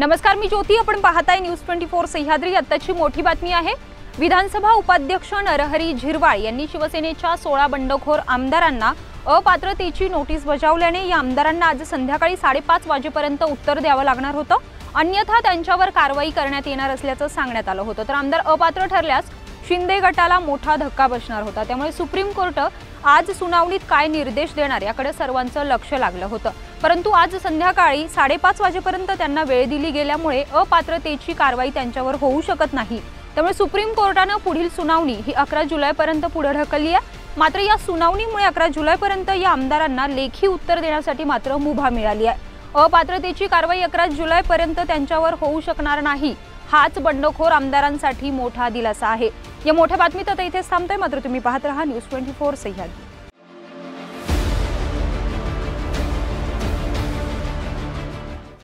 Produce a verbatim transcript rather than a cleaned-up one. नमस्कार, मी ज्योती। आपण पाहताय न्यूज चोवीस सह्याद्री। आताची मोठी बातमी आहे, विधानसभा उपाध्यक्ष नरहरी झिरवाळ यांनी शिवसेनेच्या सोळा बंडखोर आमदारांना अपात्रतेची नोटीस बजावल्याने या आमदारांना आज संध्याकाळी साडेपाच वाजेपर्यंत उत्तर द्यावं लागणार होतं, अन्यथा त्यांच्यावर कारवाई करण्यात येणार असल्याचं सांगण्यात आलं होतं। तर आमदार अपात्र ठरल्यास शिंदे गटाला मोठा धक्का बसणार होता, त्यामुळे सुप्रीम कोर्ट आज सुनावणीत काय निर्देश देणार याकडे सर्वांचं लक्ष लागलं होतं। परंतु आज संध्याकाळी साडेपाच वाजेपर्यंत त्यांना वेळ दिली गेल्यामुळे अपात्रतेची कारवाई त्यांच्यावर होऊ शकत नाही, त्यामुळे सुप्रीम कोर्टाने पुढील सुनावणी ही अकरा जुलैपर्यंत पुढे ढकलली आहे। मात्र या सुनावणीमुळे अकरा जुलैपर्यंत या आमदारांना लेखी उत्तर देण्यासाठी मात्र मुभा मिळाली आहे। अपात्रतेची कारवाई अकरा जुलैपर्यंत त्यांच्यावर होऊ शकणार नाही, हाच बंडखोर आमदारांसाठी मोठा दिलासा आहे। या मोठ्या बातमीत आता इथेच थांबतोय, मात्र तुम्ही पाहत रहा न्यूज चोवीस सह्याद्री।